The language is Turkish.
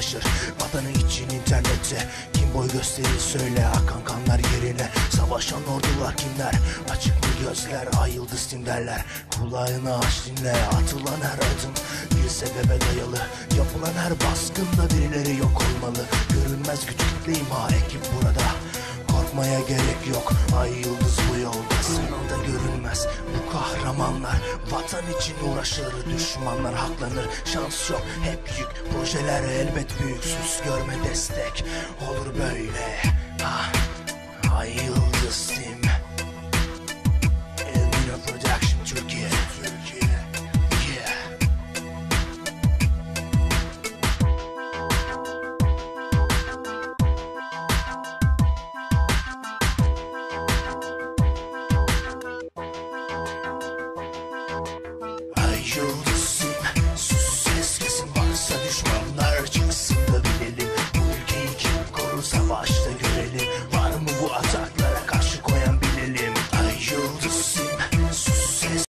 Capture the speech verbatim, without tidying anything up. savaşır vatanı için internette. Kim boy gösterir söyle, akan kanlar yerine. Savaşan ordular kimler? Açık mı gözler? Ay yıldız tim derler. Kulağını aç dinle, atılan her adım bir sebebe dayalı. Yapılan her baskında birileri yok olmalı. Görünmez güç kitle imha, ekip burada. Korkmaya gerek yok, ay yıldız bu yolda. Sınavda görünmez bu kahramanlar. Vatan için uğraşır, düşmanlar haklanır. Şans yok, hep yük, projeler elbet büyük. Sus görme destek, olur böyle. Ah, ay yıldız.